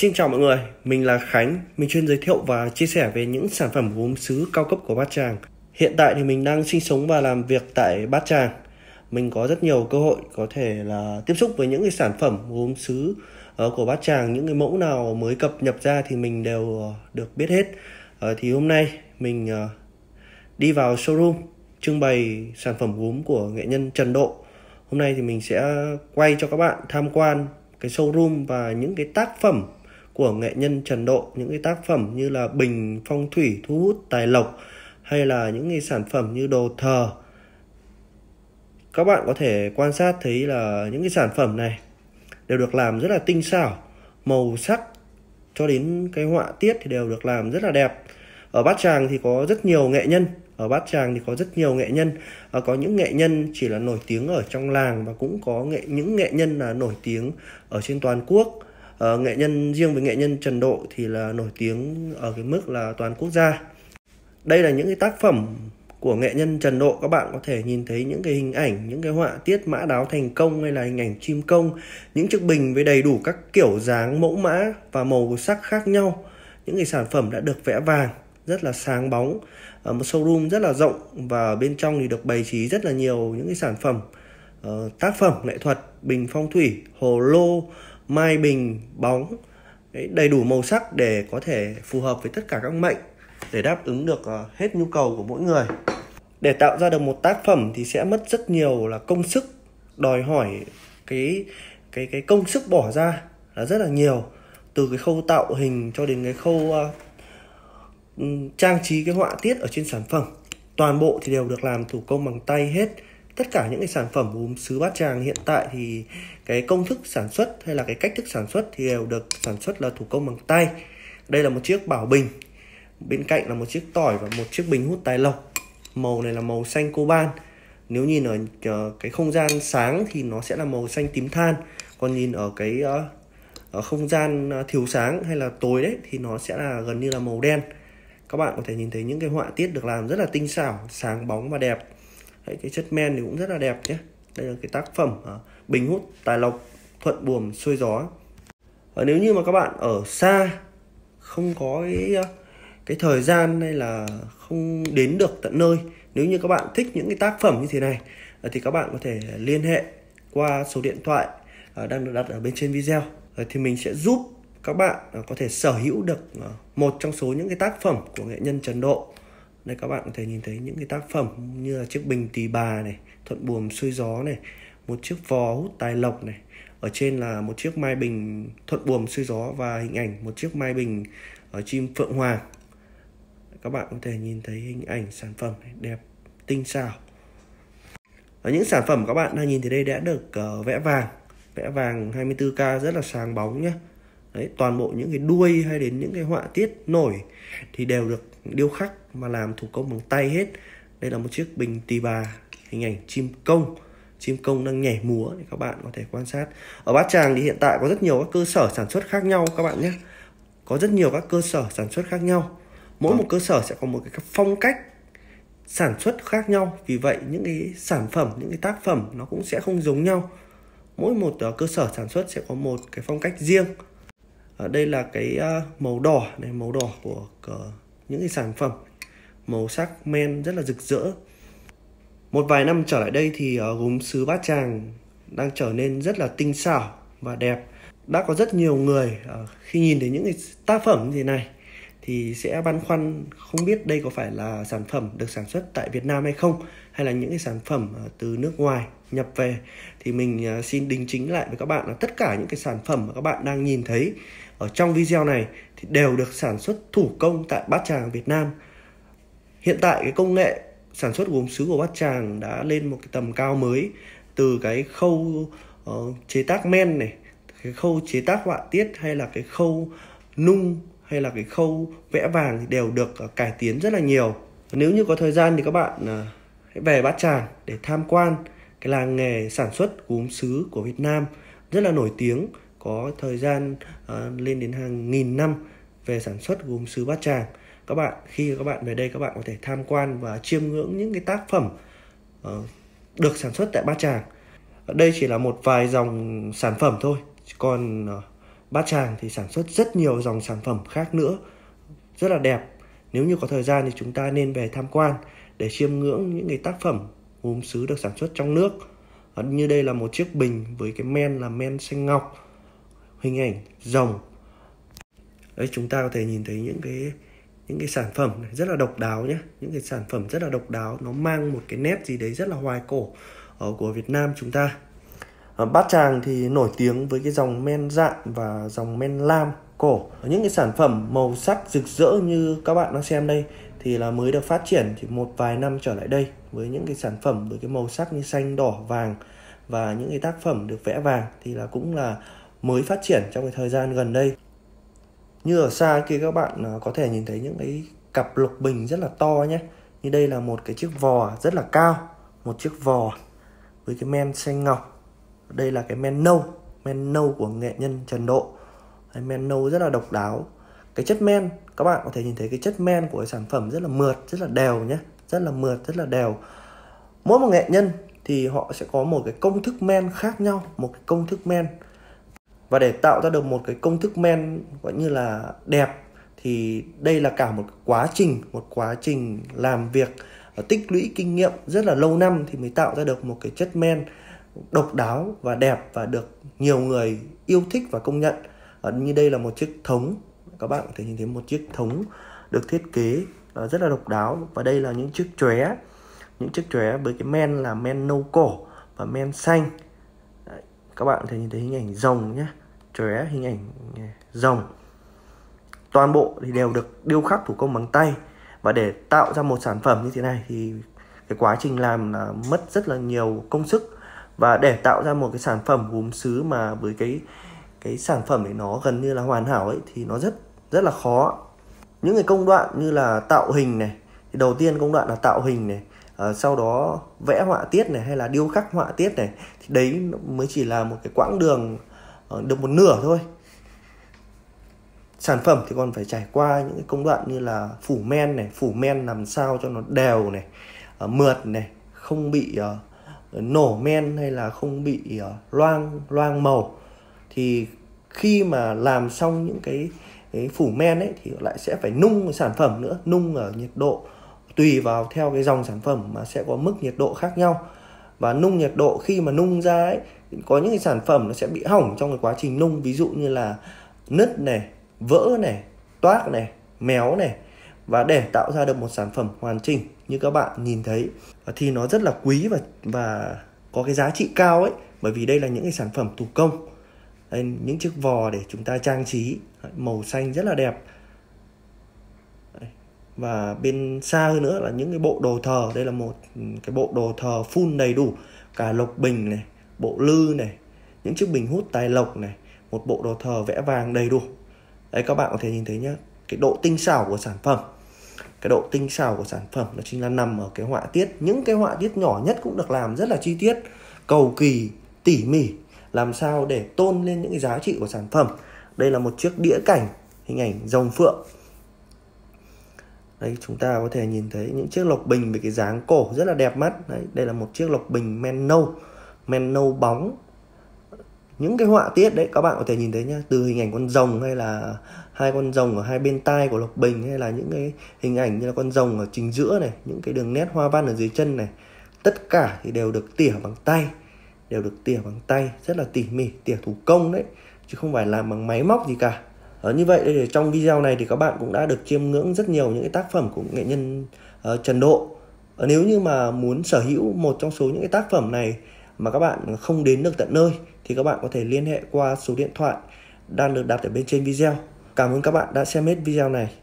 Xin chào mọi người, mình là Khánh, mình chuyên giới thiệu và chia sẻ về những sản phẩm gốm sứ cao cấp của Bát Tràng. Hiện tại thì mình đang sinh sống và làm việc tại Bát Tràng. Mình có rất nhiều cơ hội có thể là tiếp xúc với những cái sản phẩm gốm sứ của Bát Tràng, những cái mẫu nào mới cập nhật ra thì mình đều được biết hết. Thì hôm nay mình đi vào showroom trưng bày sản phẩm gốm của nghệ nhân Trần Độ. Hôm nay thì mình sẽ quay cho các bạn tham quan cái showroom và những cái tác phẩm của nghệ nhân Trần Độ, những cái tác phẩm như là bình phong thủy thu hút tài lộc hay là những cái sản phẩm như đồ thờ. Các bạn có thể quan sát thấy là những cái sản phẩm này đều được làm rất là tinh xảo, màu sắc cho đến cái họa tiết thì đều được làm rất là đẹp. Ở Bát Tràng thì có rất nhiều nghệ nhân, có những nghệ nhân chỉ là nổi tiếng ở trong làng và cũng có những nghệ nhân là nổi tiếng ở trên toàn quốc. Riêng với nghệ nhân Trần Độ thì là nổi tiếng ở cái mức là toàn quốc gia. Đây là những cái tác phẩm của nghệ nhân Trần Độ, các bạn có thể nhìn thấy những cái hình ảnh, những cái họa tiết mã đáo thành công hay là hình ảnh chim công, những chiếc bình với đầy đủ các kiểu dáng, mẫu mã và màu sắc khác nhau. Những cái sản phẩm đã được vẽ vàng rất là sáng bóng. Một showroom rất là rộng và bên trong thì được bày trí rất là nhiều những cái sản phẩm, tác phẩm nghệ thuật, bình phong thủy, hồ lô, mai bình, bóng. Đấy, đầy đủ màu sắc để có thể phù hợp với tất cả các mệnh, để đáp ứng được hết nhu cầu của mỗi người. Để tạo ra được một tác phẩm thì sẽ mất rất nhiều là công sức, đòi hỏi cái công sức bỏ ra là rất là nhiều, từ cái khâu tạo hình cho đến cái khâu trang trí cái họa tiết ở trên sản phẩm. Toàn bộ thì đều được làm thủ công bằng tay hết. Tất cả những cái sản phẩm gốm sứ Bát Tràng hiện tại thì cái công thức sản xuất hay là cái cách thức sản xuất thì đều được sản xuất là thủ công bằng tay. Đây là một chiếc bảo bình, bên cạnh là một chiếc tỏi và một chiếc bình hút tài lộc. Màu này là màu xanh coban. Nếu nhìn ở cái không gian sáng thì nó sẽ là màu xanh tím than, còn nhìn ở cái không gian thiếu sáng hay là tối đấy thì nó sẽ là gần như là màu đen. Các bạn có thể nhìn thấy những cái họa tiết được làm rất là tinh xảo, sáng bóng và đẹp. Đấy, cái chất men thì cũng rất là đẹp nhé. Đây là cái tác phẩm bình hút tài lộc thuận buồm xuôi gió. Nếu như mà các bạn ở xa, không có cái thời gian hay là không đến được tận nơi, nếu như các bạn thích những cái tác phẩm như thế này thì các bạn có thể liên hệ qua số điện thoại đang được đặt ở bên trên video. Thì mình sẽ giúp các bạn có thể sở hữu được một trong số những cái tác phẩm của nghệ nhân Trần Độ. Đây, các bạn có thể nhìn thấy những cái tác phẩm như là chiếc bình tỳ bà này, thuận buồm xuôi gió này, một chiếc vò hút tài lộc này, ở trên là một chiếc mai bình thuận buồm xuôi gió và hình ảnh một chiếc mai bình ở chim phượng hoàng. Các bạn có thể nhìn thấy hình ảnh sản phẩm này, đẹp tinh xảo. Ở những sản phẩm các bạn đang nhìn thấy đây đã được vẽ vàng 24K rất là sáng bóng nhé. Đấy, toàn bộ những cái đuôi hay đến những cái họa tiết nổi thì đều được điêu khắc mà làm thủ công bằng tay hết. Đây là một chiếc bình tỳ bà, hình ảnh chim công đang nhảy múa, thì các bạn có thể quan sát. Ở Bát Tràng thì hiện tại có rất nhiều các cơ sở sản xuất khác nhau các bạn nhé. Mỗi một cơ sở sẽ có một cái phong cách sản xuất khác nhau, vì vậy những cái sản phẩm, những cái tác phẩm nó cũng sẽ không giống nhau. Mỗi một cơ sở sản xuất sẽ có một cái phong cách riêng. Ở đây là cái màu đỏ này, màu đỏ của những cái sản phẩm, màu sắc men rất là rực rỡ. Một vài năm trở lại đây thì gốm sứ Bát Tràng đang trở nên rất là tinh xảo và đẹp. Đã có rất nhiều người khi nhìn thấy những cái tác phẩm như thế này thì sẽ băn khoăn không biết đây có phải là sản phẩm được sản xuất tại Việt Nam hay không, hay là những cái sản phẩm từ nước ngoài nhập về. Thì mình xin đính chính lại với các bạn là tất cả những cái sản phẩm mà các bạn đang nhìn thấy ở trong video này thì đều được sản xuất thủ công tại Bát Tràng, Việt Nam. Hiện tại cái công nghệ sản xuất gốm sứ của Bát Tràng đã lên một cái tầm cao mới, từ cái khâu chế tác men này, cái khâu chế tác họa tiết hay là cái khâu nung hay là cái khâu vẽ vàng thì đều được cải tiến rất là nhiều. Nếu như có thời gian thì các bạn hãy về Bát Tràng để tham quan cái làng nghề sản xuất gốm sứ của Việt Nam rất là nổi tiếng, có thời gian lên đến hàng nghìn năm về sản xuất gốm sứ Bát Tràng. Các bạn khi các bạn về đây, các bạn có thể tham quan và chiêm ngưỡng những cái tác phẩm được sản xuất tại Bát Tràng. Đây chỉ là một vài dòng sản phẩm thôi, còn Bát Tràng thì sản xuất rất nhiều dòng sản phẩm khác nữa, rất là đẹp. Nếu như có thời gian thì chúng ta nên về tham quan để chiêm ngưỡng những cái tác phẩm gốm sứ được sản xuất trong nước. Như đây là một chiếc bình với cái men là men xanh ngọc, hình ảnh rồng. Đấy, chúng ta có thể nhìn thấy những cái sản phẩm này rất là độc đáo nhé, những cái sản phẩm rất là độc đáo, nó mang một cái nét gì đấy rất là hoài cổ của Việt Nam chúng ta. Bát Tràng thì nổi tiếng với cái dòng men rạm và dòng men lam cổ. Những cái sản phẩm màu sắc rực rỡ như các bạn đang xem đây thì là mới được phát triển chỉ một vài năm trở lại đây, với những cái sản phẩm với cái màu sắc như xanh, đỏ, vàng và những cái tác phẩm được vẽ vàng thì là cũng là mới phát triển trong cái thời gian gần đây. Như ở xa kia các bạn có thể nhìn thấy những cái cặp lục bình rất là to nhé. Như đây là một cái chiếc vò rất là cao, một chiếc vò với cái men xanh ngọc. Đây là cái men nâu của nghệ nhân Trần Độ. Men nâu rất là độc đáo. Cái chất men, các bạn có thể nhìn thấy cái chất men của cái sản phẩm rất là mượt, rất là đều nhé. Rất là mượt, rất là đều. Mỗi một nghệ nhân thì họ sẽ có một cái công thức men khác nhau, một cái công thức men. Và để tạo ra được một cái công thức men gọi như là đẹp thì đây là cả một quá trình làm việc, tích lũy kinh nghiệm rất là lâu năm thì mới tạo ra được một cái chất men độc đáo và đẹp và được nhiều người yêu thích và công nhận. Như đây là một chiếc thống, các bạn có thể nhìn thấy một chiếc thống được thiết kế rất là độc đáo. Và đây là những chiếc chóe với cái men là men nâu cổ và men xanh. Các bạn có thể nhìn thấy hình ảnh rồng nhé, chóe hình ảnh rồng. Toàn bộ thì đều được điêu khắc thủ công bằng tay. Và để tạo ra một sản phẩm như thế này thì cái quá trình làm là mất rất là nhiều công sức. Và để tạo ra một cái sản phẩm gốm sứ mà với cái sản phẩm ấy nó gần như là hoàn hảo ấy thì nó rất là khó. Những cái công đoạn như là tạo hình này, thì đầu tiên công đoạn là tạo hình này, sau đó vẽ họa tiết này hay là điêu khắc họa tiết này, thì đấy mới chỉ là một cái quãng đường được một nửa thôi. Sản phẩm thì còn phải trải qua những cái công đoạn như là phủ men này, phủ men làm sao cho nó đều này, mượt này, không bị nổ men hay là không bị loang màu. Thì khi mà làm xong những cái phủ men ấy thì lại sẽ phải nung sản phẩm nữa, nung ở nhiệt độ tùy vào theo cái dòng sản phẩm mà sẽ có mức nhiệt độ khác nhau. Và nung nhiệt độ, khi mà nung ra ấy có những cái sản phẩm nó sẽ bị hỏng trong cái quá trình nung, ví dụ như là nứt này, vỡ này, toác này, méo này. Và để tạo ra được một sản phẩm hoàn chỉnh như các bạn nhìn thấy thì nó rất là quý và có cái giá trị cao ấy, bởi vì đây là những cái sản phẩm thủ công. Đây, những chiếc vò để chúng ta trang trí, màu xanh rất là đẹp. Và bên xa hơn nữa là những cái bộ đồ thờ. Đây là một cái bộ đồ thờ full đầy đủ, cả lộc bình này, bộ lư này, những chiếc bình hút tài lộc này, một bộ đồ thờ vẽ vàng đầy đủ. Đấy, các bạn có thể nhìn thấy nhé, cái độ tinh xảo của sản phẩm. Cái độ tinh xảo của sản phẩm nó chính là nằm ở cái họa tiết. Những cái họa tiết nhỏ nhất cũng được làm rất là chi tiết, cầu kỳ, tỉ mỉ, làm sao để tôn lên những cái giá trị của sản phẩm. Đây là một chiếc đĩa cảnh, hình ảnh rồng phượng. Đấy, chúng ta có thể nhìn thấy những chiếc lộc bình với cái dáng cổ rất là đẹp mắt. Đấy, đây là một chiếc lộc bình men nâu bóng. Những cái họa tiết đấy các bạn có thể nhìn thấy nhá, từ hình ảnh con rồng hay là hai con rồng ở hai bên tai của lộc bình, hay là những cái hình ảnh như là con rồng ở chính giữa này, những cái đường nét hoa văn ở dưới chân này, tất cả thì đều được tỉa bằng tay. Đều được tỉa bằng tay rất là tỉ mỉ, tỉa thủ công đấy, chứ không phải làm bằng máy móc gì cả. Như vậy đây, trong video này thì các bạn cũng đã được chiêm ngưỡng rất nhiều những cái tác phẩm của nghệ nhân Trần Độ. Nếu như mà muốn sở hữu một trong số những cái tác phẩm này mà các bạn không đến được tận nơi thì các bạn có thể liên hệ qua số điện thoại đang được đặt ở bên trên video. Cảm ơn các bạn đã xem hết video này.